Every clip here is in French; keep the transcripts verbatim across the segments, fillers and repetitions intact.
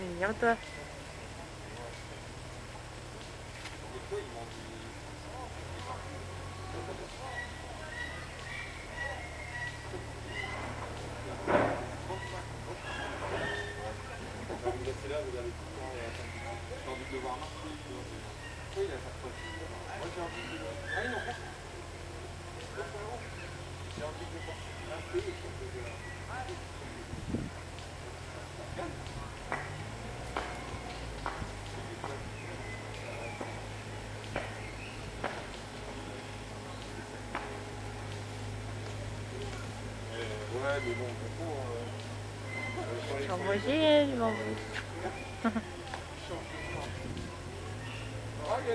Mignon, toi. Envoyé, je m'envoie. Oh oh. Avec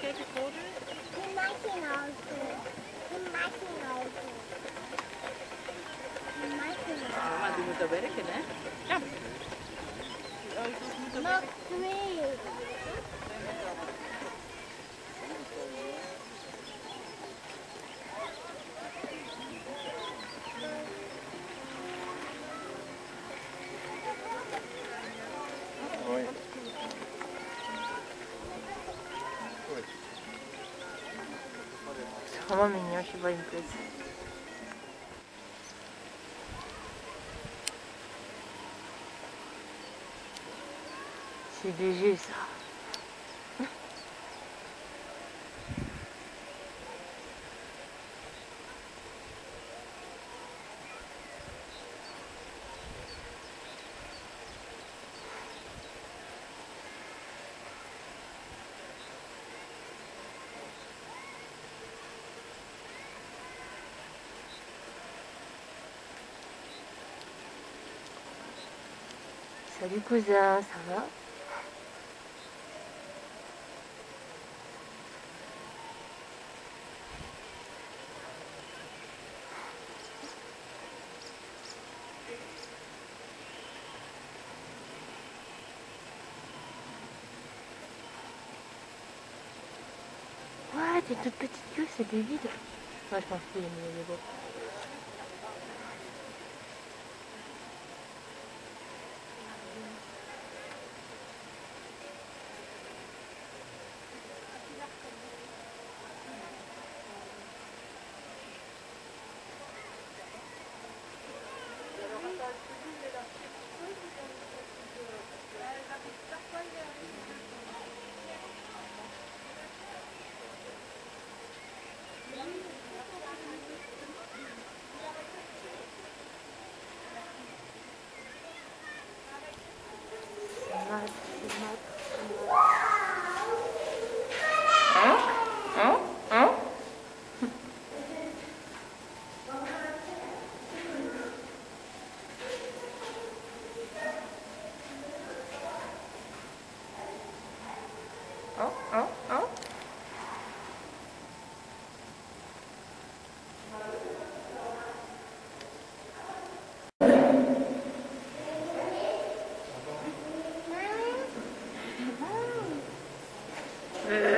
packet recorder? Imagine also. Imagine also. Imagine also. Mama, you must have read it, eh? Yeah. Not three. Como a menina que vai emprestar. C'est léger ça. Salut cousin, ça va? C'est toute petite queue, c'est des vides. Moi je pense qu'il est beau. Yeah.